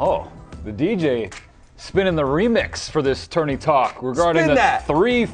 Oh, the DJ spinning the remix for this tourney talk regarding the 3-14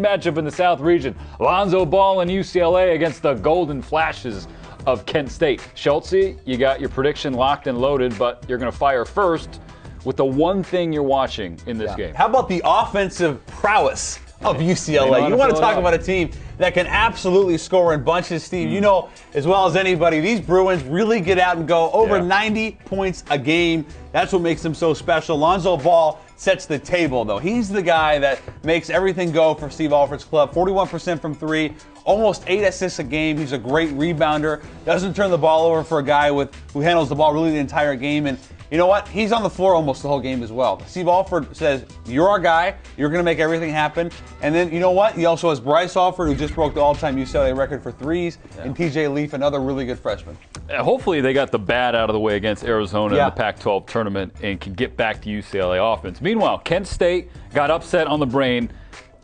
matchup in the South region. Lonzo Ball and UCLA against the Golden Flashes of Kent State. Schultzy, you got your prediction locked and loaded, but you're going to fire first with the one thing you're watching in this game. How about the offensive prowess of UCLA? You want to talk about a team that can absolutely score in bunches, Steve. You know as well as anybody, these Bruins really get out and go over 90 points a game. That's what makes them so special. Lonzo Ball sets the table, though. He's the guy that makes everything go for Steve Alford's club. 41% from three, almost 8 assists a game. He's a great rebounder. Doesn't turn the ball over for a guy who handles the ball really the entire game. And you know what? He's on the floor almost the whole game as well. Steve Alford says, you're our guy. You're going to make everything happen. And then, you know what? He also has Bryce Alford, who just broke the all-time UCLA record for threes, and T.J. Leaf, another really good freshman. Hopefully they got the bad out of the way against Arizona in the Pac-12 tournament and can get back to UCLA offense. Meanwhile, Kent State got upset on the brain,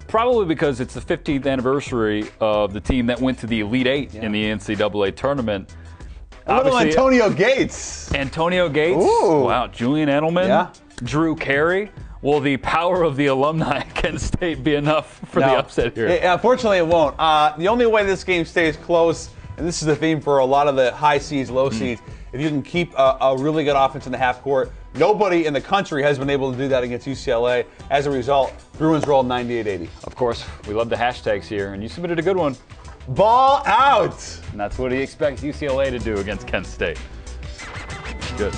probably because it's the 15th anniversary of the team that went to the Elite Eight in the NCAA tournament. Obviously, Antonio Gates. Antonio Gates. Ooh. Wow. Julian Edelman. Yeah. Drew Carey. Will the power of the alumni at Kent State be enough for the upset here? Unfortunately, it won't. The only way this game stays close, and this is the theme for a lot of the high seeds, low seeds, if you can keep a really good offense in the half court. Nobody in the country has been able to do that against UCLA. As a result, Bruins rolled 98-80. Of course, we love the hashtags here, and you submitted a good one. Ball out! And that's what he expects UCLA to do against Kent State. Good.